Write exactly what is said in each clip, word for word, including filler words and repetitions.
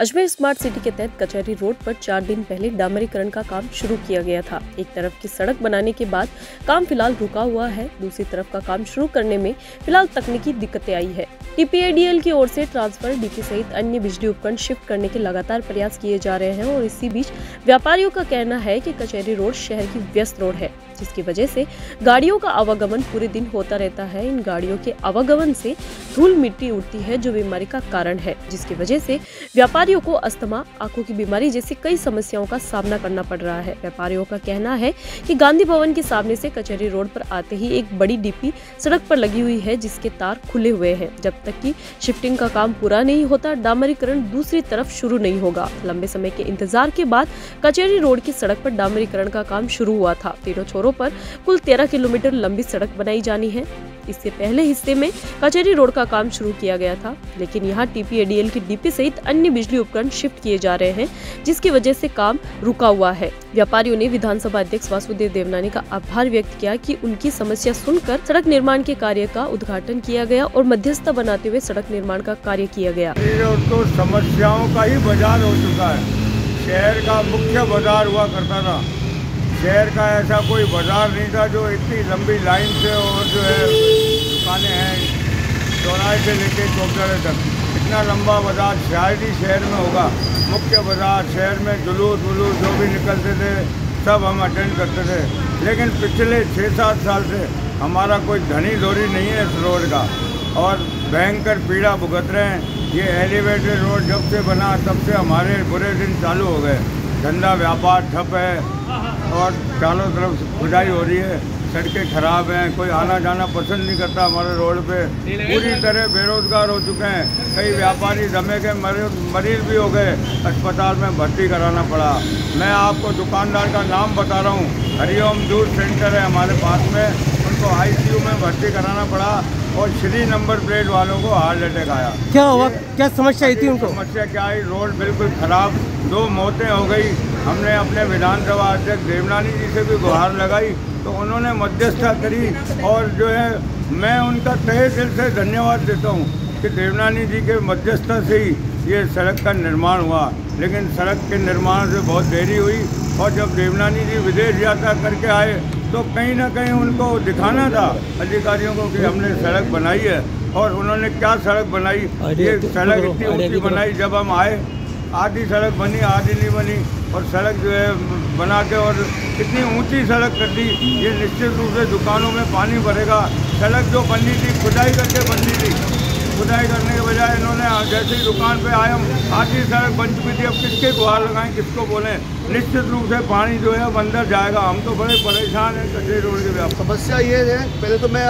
Ajmer smart city के तहत कचहरी रोड पर चार दिन पहले डामरीकरण का काम शुरू किया गया था। एक तरफ की सड़क बनाने के बाद काम फिलहाल रुका हुआ है, दूसरी तरफ का काम शुरू करने में फिलहाल तकनीकी दिक्कतें आई है। टीपीएडीएल की ओर से ट्रांसफर, डीपी सहित अन्य बिजली उपकरण शिफ्ट करने के लगातार प्रयास किए जा रहे हैं और इसी बीच व्यापारियों का कहना है कि कचहरी रोड शहर की व्यस्त रोड है, जिसकी वजह से गाड़ियों का आवागमन पूरे दिन होता रहता है। इन गाड़ियों के आवागमन से धूल मिट्टी उड़ती है, जो बीमारी का कारण है, जिसकी वजह से व्यापारियों को अस्थमा, आंखों की बीमारी जैसी कई समस्याओं का सामना करना पड़ रहा है। व्यापारियों का कहना है कि गांधी भवन के सामने से कचहरी रोड पर आते ही एक बड़ी डीपी सड़क पर लगी हुई है, जिसके तार खुले हुए हैं। जब तक की शिफ्टिंग का काम पूरा नहीं होता, डामरीकरण दूसरी तरफ शुरू नहीं होगा। लंबे समय के इंतजार के बाद कचहरी रोड की सड़क पर डामरीकरण का काम शुरू हुआ था। तीनों छोरों पर कुल तेरह किलोमीटर लंबी सड़क बनाई जानी है। इससे पहले हिस्से में कचहरी रोड का काम शुरू किया गया था, लेकिन यहाँ टीपीएडीएल की डीपी सहित अन्य बिजली उपकरण शिफ्ट किए जा रहे हैं, जिसकी वजह से काम रुका हुआ है। व्यापारियों ने विधानसभा अध्यक्ष वासुदेव देवनानी का आभार व्यक्त किया कि उनकी समस्या सुनकर सड़क निर्माण के कार्य का उद्घाटन किया गया और मध्यस्थता बनाते हुए सड़क निर्माण का कार्य किया गया। तो समस्याओं का ही बाजार हो चुका है। शहर का मुख्य बाजार हुआ करता था, शहर का ऐसा कोई बाजार नहीं था जो इतनी लंबी लाइन से और जो है दुकानें हैं चौराहे से लेके चौकड़े तक, इतना लंबा बाजार शायद ही शहर में होगा। मुख्य बाजार शहर में जुलूस वुलूस जो भी निकलते थे सब हम अटेंड करते थे, लेकिन पिछले छः सात साल से हमारा कोई धनी धोरी नहीं है इस रोड का और भयंकर पीड़ा भुगत रहे हैं। ये एलिवेटेड रोड जब से बना तब से हमारे बुरे दिन चालू हो गए। धंधा व्यापार ठप है और चारों तरफ खुदाई हो रही है, सड़कें खराब हैं, कोई आना जाना पसंद नहीं करता हमारे रोड पे। पूरी तरह बेरोजगार हो चुके हैं, कई व्यापारी दमे के मरीज भी हो गए, अस्पताल में भर्ती कराना पड़ा। मैं आपको दुकानदार का नाम बता रहा हूँ, हरिओम दूध सेंटर है हमारे पास में, उनको आई सी यू में भर्ती कराना पड़ा और श्री नंबर प्लेट वालों को हार्ट अटैक आया। क्या हुआ, क्या समस्या आई थी उनको? समस्या क्या आई, रोड बिल्कुल खराब, दो मौतें हो गई। हमने अपने विधानसभा अध्यक्ष देवनानी जी से भी गुहार लगाई तो उन्होंने मध्यस्थता करी और जो है मैं उनका तहे दिल से धन्यवाद देता हूँ कि देवनानी जी के मध्यस्थता से ही ये सड़क का निर्माण हुआ। लेकिन सड़क के निर्माण से बहुत देरी हुई और जब देवनानी जी विदेश यात्रा करके आए तो कहीं ना कहीं उनको दिखाना था अधिकारियों को कि हमने सड़क बनाई है, और उन्होंने क्या सड़क बनाई। ये सड़क इतनी ऊंची बनाई, जब हम आए आधी सड़क बनी आधी नहीं बनी, और सड़क जो है बना के और इतनी ऊंची सड़क कर दी। ये निश्चित रूप से दुकानों में पानी भरेगा। सड़क जो बननी थी खुदाई करके बननी थी, खुदाई करने के बजाय इन्होंने जैसे ही दुकान पर आए हम आधी सड़क बन चुकी थी, अब किसके गुहार लगाएं, किसको बोलें। निश्चित रूप से पानी जो है अंदर जाएगा। हम तो बड़े परेशान हैं कचहरी रोड के व्यापार। समस्या ये है, पहले तो मैं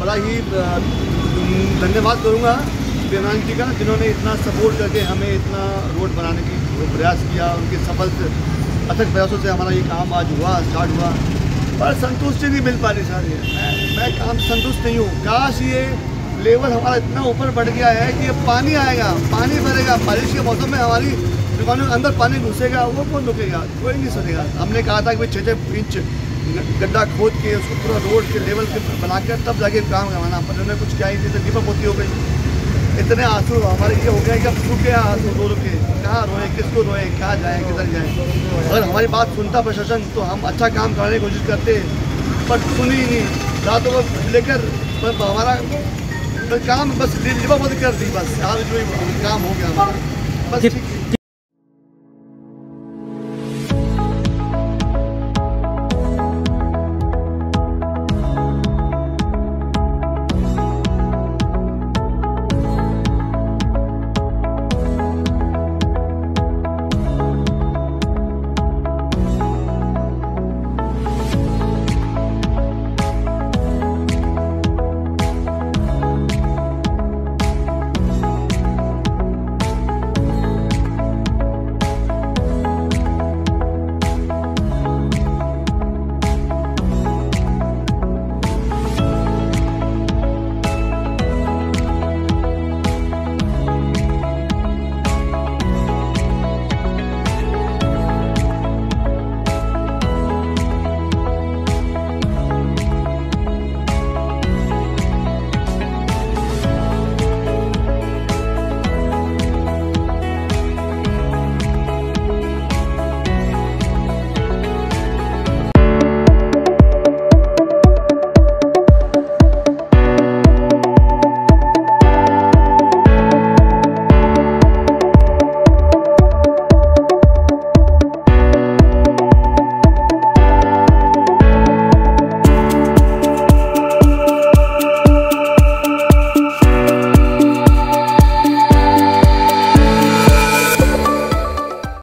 बड़ा ही धन्यवाद करूँगा देवनानी जी का, जिन्होंने इतना सपोर्ट करके हमें इतना रोड बनाने की प्रयास किया। उनके सफल अथक प्रयासों से हमारा ये काम आज हुआ, स्टार्ट हुआ, पर संतुष्टि नहीं मिल पा रही सारी। मैं मैं काम संतुष्ट नहीं हूँ। काश ये लेवल हमारा इतना ऊपर बढ़ गया है कि अब पानी आएगा, पानी भरेगा, बारिश के मौसम में हमारी दुकानों के अंदर पानी घुसेगा, वो कौन रुकेगा, कोई नहीं सुनेगा। हमने कहा था कि छः छः इंच गड्ढा खोद के उसको पूरा रोड के लेवल पे बनाकर तब जाके काम करवाना, पर उन्होंने कुछ क्या ही नहीं। दीपक होती हो गई, इतने आंसू हमारे ये हो गए कि अब सूख गया आंसू, रो रुके कहाँ रोए, किसको रोए, कहाँ जाए, किधर जाए। अगर हमारी बात सुनता प्रशासन तो हम अच्छा काम करने की कोशिश करते, पर सुनी ही नहीं। रातों को लेकर हमारा काम बस डिलीवर कर दी, बस आज जो काम हो गया बस।